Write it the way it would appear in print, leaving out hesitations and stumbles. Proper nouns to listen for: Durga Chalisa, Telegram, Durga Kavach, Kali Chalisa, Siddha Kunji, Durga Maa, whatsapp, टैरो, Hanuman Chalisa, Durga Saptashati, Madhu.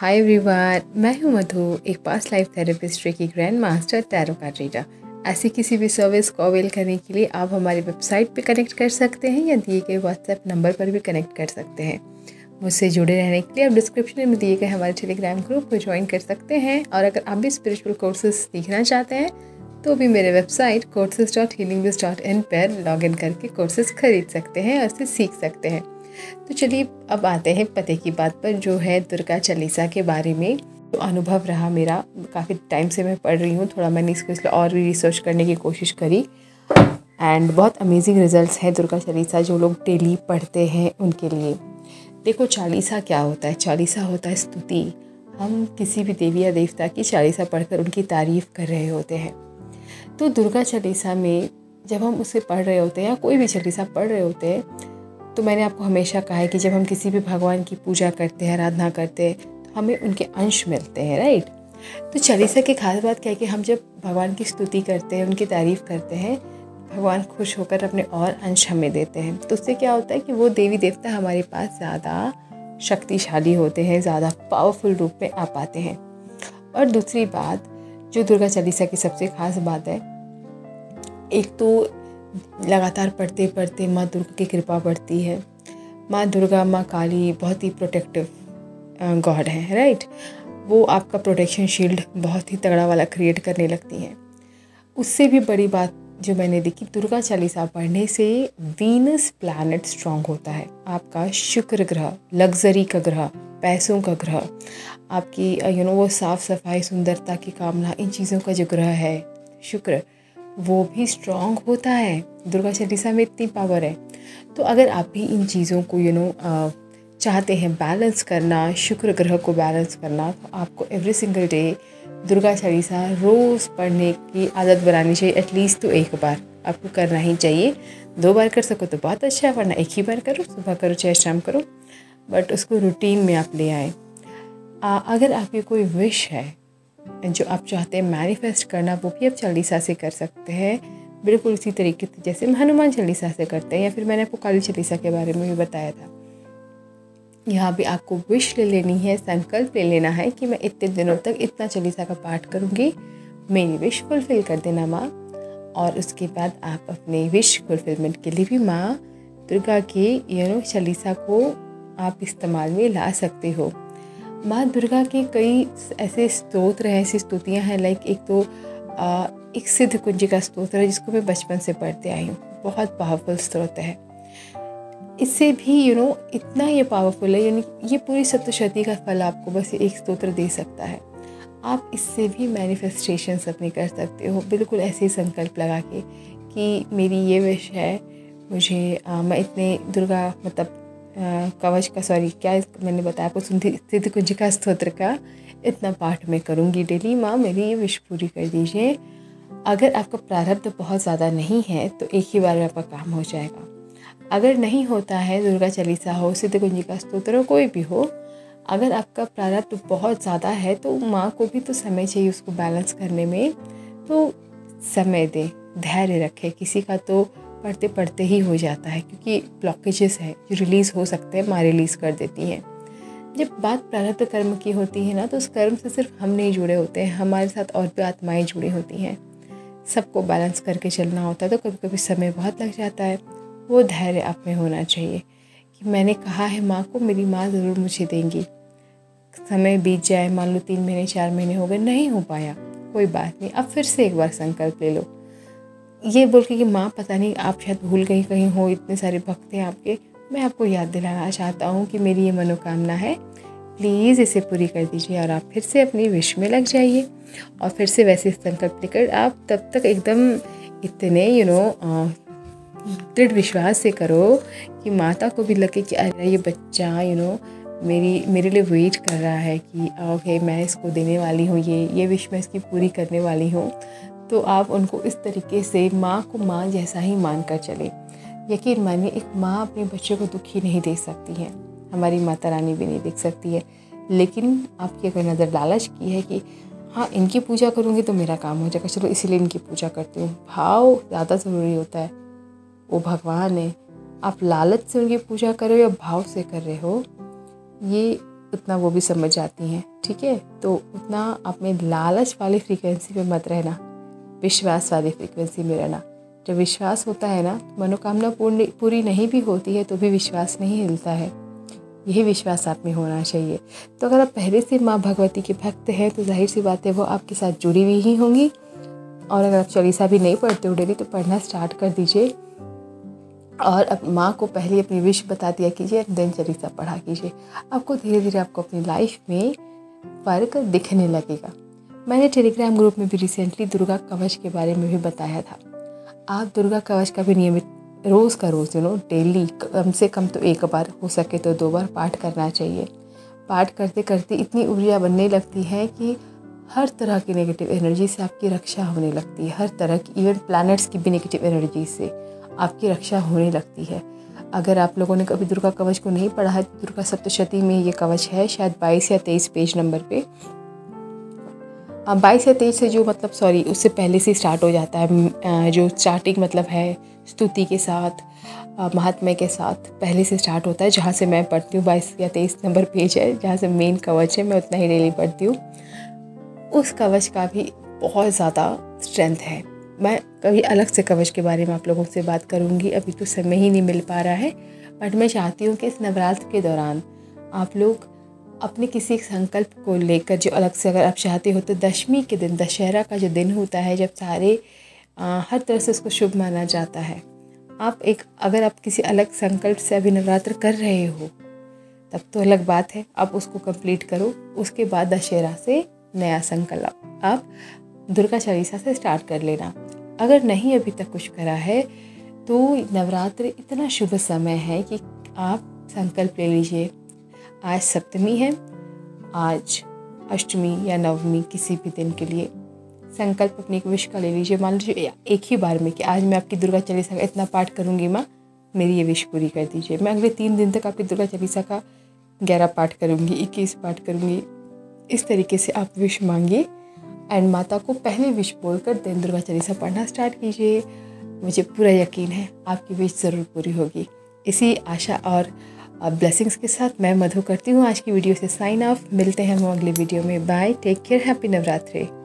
Hi everyone, मैं हूं मधु, एक पास्ट लाइफ थेरेपिस्ट की grand master टैरो card reader. ऐसी किसी भी सर्विस को अवेल करने के लिए आप हमारी वेबसाइट पे कनेक्ट कर सकते हैं या दिए गए व्हाट्सएप नंबर पर भी कनेक्ट कर सकते हैं। मुझसे जुड़े रहने के लिए आप डिस्क्रिप्शन में दिए गए हमारे टेलीग्राम ग्रुप को ज्वाइन कर सकते हैं। और अगर आप भी स्पिरिचुअल कोर्सेज सीखना चाहते हैं तो भी मेरे वेबसाइट courses.healingwiz.in पर लॉगिन करके कोर्सेज खरीद सकते हैं और उससे सीख सकते हैं। तो चलिए अब आते हैं पते की बात पर, जो है दुर्गा चालीसा के बारे में। तो अनुभव रहा मेरा, काफ़ी टाइम से मैं पढ़ रही हूँ, थोड़ा मैंने इसको इसलिए और भी रिसर्च करने की कोशिश करी एंड बहुत अमेजिंग रिजल्ट्स हैं दुर्गा चालीसा जो लोग डेली पढ़ते हैं उनके लिए। देखो चालीसा क्या होता है, चालीसा होता है स्तुति। हम किसी भी देवी या देवता की चालीसा पढ़कर उनकी तारीफ़ कर रहे होते हैं। तो दुर्गा चालीसा में जब हम उसे पढ़ रहे होते हैं या कोई भी चालीसा पढ़ रहे होते हैं, तो मैंने आपको हमेशा कहा है कि जब हम किसी भी भगवान की पूजा करते हैं, आराधना करते हैं, तो हमें उनके अंश मिलते हैं, राइट। तो चालीसा की खास बात क्या है कि हम जब भगवान की स्तुति करते हैं, उनकी तारीफ़ करते हैं, भगवान खुश होकर अपने और अंश हमें देते हैं। तो उससे क्या होता है कि वो देवी देवता हमारे पास ज़्यादा शक्तिशाली होते हैं, ज़्यादा पावरफुल रूप में आ पाते हैं। और दूसरी बात जो दुर्गा चालीसा की सबसे खास बात है, एक तो लगातार पढ़ते पढ़ते माँ दुर्गा की कृपा बढ़ती है। माँ दुर्गा, माँ काली बहुत ही प्रोटेक्टिव गॉड है, राइट। वो आपका प्रोटेक्शन शील्ड बहुत ही तगड़ा वाला क्रिएट करने लगती हैं। उससे भी बड़ी बात जो मैंने देखी, दुर्गा चालीसा पढ़ने से वीनस प्लैनेट स्ट्रांग होता है। आपका शुक्र ग्रह, लग्जरी का ग्रह, पैसों का ग्रह, आपकी वो साफ़ सफाई, सुंदरता की कामना, इन चीज़ों का जो ग्रह है शुक्र, वो भी स्ट्रांग होता है। दुर्गा चालीसा में इतनी पावर है। तो अगर आप भी इन चीज़ों को चाहते हैं बैलेंस करना, शुक्र ग्रह को बैलेंस करना, तो आपको every single day Durga Chalisa रोज़ पढ़ने की आदत बनानी चाहिए। एटलीस्ट तो एक बार आपको करना ही चाहिए। दो बार कर सको तो बहुत अच्छा है, वरना एक ही बार करो, सुबह करो चाहे शाम करो, बट उसको रूटीन में आप ले आए। अगर आपकी कोई विश है जो आप चाहते हैं मैनिफेस्ट करना, वो भी आप चालीसा से कर सकते हैं, बिल्कुल उसी तरीके से जैसे हम हनुमान चालीसा से करते हैं। या फिर मैंने आपको काली चालीसा के बारे में भी बताया था। यहाँ भी आपको विश ले लेनी है, संकल्प ले लेना है कि मैं इतने दिनों तक इतना चालीसा का पाठ करूँगी, मेरी विश फुलफ़िल कर देना माँ। और उसके बाद आप अपने विश फुलफिलमेंट के लिए भी माँ दुर्गा के चालीसा को आप इस्तेमाल में ला सकते हो। माँ दुर्गा के कई ऐसे स्तोत्र हैं, ऐसी स्तुतियाँ हैं। लाइक एक तो एक सिद्ध कुंजी का स्तोत्र है जिसको मैं बचपन से पढ़ते आई हूँ, बहुत पावरफुल स्तोत्र है। इससे भी इतना ये पावरफुल है, ये पूरी सप्तशती का फल आपको बस एक स्तोत्र दे सकता है। आप इससे भी मैनिफेस्टेशंस अपने कर सकते हो, बिल्कुल ऐसे ही संकल्प लगा के कि मेरी ये विश है, मुझे मैं इतने दुर्गा कवच का, मैंने बताया आपको सिद्ध कुंजी का स्तोत्र का इतना पाठ मैं करूँगी डेली, माँ मेरी ये विश पूरी कर दीजिए। अगर आपका प्रारब्ध बहुत ज़्यादा नहीं है तो एक ही बार में आपका काम हो जाएगा। अगर नहीं होता है, दुर्गा चालीसा हो, सिद्ध कुंजी का स्तोत्र हो, कोई भी हो, अगर आपका प्रारब्ध बहुत ज़्यादा है तो माँ को भी तो समय चाहिए उसको बैलेंस करने में। तो समय दें, धैर्य रखें। किसी का तो पढ़ते पढ़ते ही हो जाता है क्योंकि ब्लॉकेजेस हैं जो रिलीज़ हो सकते हैं, माँ रिलीज़ कर देती हैं। जब बात प्रारब्ध कर्म की होती है ना, तो उस कर्म से सिर्फ हम नहीं जुड़े होते हैं, हमारे साथ और भी आत्माएं जुड़ी होती हैं। सबको बैलेंस करके चलना होता है, तो कभी कभी समय बहुत लग जाता है। वो धैर्य आप में होना चाहिए कि मैंने कहा है माँ को, मेरी माँ ज़रूर मुझे देंगी। समय बीत जाए, मान लो 3 महीने 4 महीने हो गए, नहीं हो पाया, कोई बात नहीं, अब फिर से एक बार संकल्प ले लो, ये बोल के कि माँ पता नहीं आप शायद भूल गई, कहीं हो, इतने सारे भक्त हैं आपके, मैं आपको याद दिलाना चाहता हूँ कि मेरी ये मनोकामना है, प्लीज़ इसे पूरी कर दीजिए। और आप फिर से अपनी विश में लग जाइए और फिर से वैसे संकल्प लेकर आप तब तक एकदम इतने दृढ़ विश्वास से करो कि माता को भी लगे कि अरे ये बच्चा मेरे लिए वेट कर रहा है कि ओके मैं इसको देने वाली हूँ, ये विश मैं इसकी पूरी करने वाली हूँ। तो आप उनको इस तरीके से माँ को माँ जैसा ही मान कर चले। यकीन मानिए, एक माँ अपने बच्चे को दुखी नहीं देख सकती है, हमारी माता रानी भी नहीं देख सकती है। लेकिन आपकी अगर नज़र लालच की है कि हाँ इनकी पूजा करूँगी तो मेरा काम हो जाएगा, चलो इसीलिए इनकी पूजा करती हूँ, भाव ज़्यादा ज़रूरी होता है। वो भगवान है, आप लालच से उनकी पूजा कर रहे हो या भाव से कर रहे हो, ये उतना वो भी समझ जाती हैं। ठीक है, तो उतना अपने लालच वाली फ्रीक्वेंसी पे मत रहना, विश्वास वाली फ्रीक्वेंसी में रहना। जब विश्वास होता है ना, मनोकामना पूरी नहीं भी होती है तो भी विश्वास नहीं हिलता है। यही विश्वास आप में होना चाहिए। तो अगर आप पहले से माँ भगवती के भक्त हैं तो जाहिर सी बात है वो आपके साथ जुड़ी हुई ही होंगी। और अगर आप चालीसा भी नहीं पढ़ते हो डेली तो पढ़ना स्टार्ट कर दीजिए और अब माँ को पहले अपनी विश बता दिया कीजिए, दिन चालीसा पढ़ा कीजिए। आपको धीरे धीरे आपको अपनी लाइफ में फ़र्क दिखने लगेगा। मैंने टेलीग्राम ग्रुप में भी रिसेंटली दुर्गा कवच के बारे में भी बताया था। आप दुर्गा कवच का भी नियमित रोज़ का रोज़ डेली कम से कम तो एक बार, हो सके तो दो बार पाठ करना चाहिए। पाठ करते करते इतनी ऊर्जा बनने लगती है कि हर तरह की नेगेटिव एनर्जी से आपकी रक्षा होने लगती है। हर तरह की, इवन प्लैनेट्स की भी नेगेटिव एनर्जी से आपकी रक्षा होने लगती है। अगर आप लोगों ने कभी दुर्गा कवच को नहीं पढ़ा है, दुर्गा सप्तशती में ये कवच है, शायद 22 या 23 पेज नंबर पे, 22 या 23 से जो मतलब सॉरी उससे पहले से स्टार्ट हो जाता है। जो स्टार्टिंग मतलब है स्तुति के साथ, महात्म्य के साथ पहले से स्टार्ट होता है। जहाँ से मैं पढ़ती हूँ 22 या 23 नंबर पेज है, जहाँ से मेन कवच है, मैं उतना ही डेली पढ़ती हूँ। उस कवच का भी बहुत ज़्यादा स्ट्रेंथ है। मैं कभी अलग से कवच के बारे में आप लोगों से बात करूंगी, अभी तो समय ही नहीं मिल पा रहा है। बट मैं चाहती हूं कि इस नवरात्र के दौरान आप लोग अपने किसी एक संकल्प को लेकर, जो अलग से अगर आप चाहते हो तो दशमी के दिन, दशहरा का जो दिन होता है, जब सारे हर तरह से उसको शुभ माना जाता है, आप एक अगर आप किसी अलग संकल्प से अभी नवरात्र कर रहे हो तब तो अलग बात है, आप उसको कंप्लीट करो। उसके बाद दशहरा से नया संकल्प आप दुर्गा चालीसा से स्टार्ट कर लेना। अगर नहीं अभी तक कुछ करा है तो नवरात्र इतना शुभ समय है कि आप संकल्प ले लीजिए। आज सप्तमी है, आज अष्टमी या नवमी किसी भी दिन के लिए संकल्प अपनी एक विश का ले लीजिए। मान लीजिए एक ही बार में कि आज मैं आपकी दुर्गा चालीसा का इतना पाठ करूँगी, माँ मेरी ये विश पूरी कर दीजिए। मैं अगले 3 दिन तक आपकी दुर्गा चालीसा का 11 पाठ करूँगी, 21 पाठ करूँगी। इस तरीके से आप विश मांगिए एंड माता को पहले विश बोलकर दिन दुर्गा चालीसा पढ़ना स्टार्ट कीजिए। मुझे पूरा यकीन है आपकी विश ज़रूर पूरी होगी। इसी आशा और ब्लेसिंग्स के साथ मैं मधु करती हूँ आज की वीडियो से साइन ऑफ। मिलते हैं हम अगले वीडियो में। Bye, take care, happy Navratri.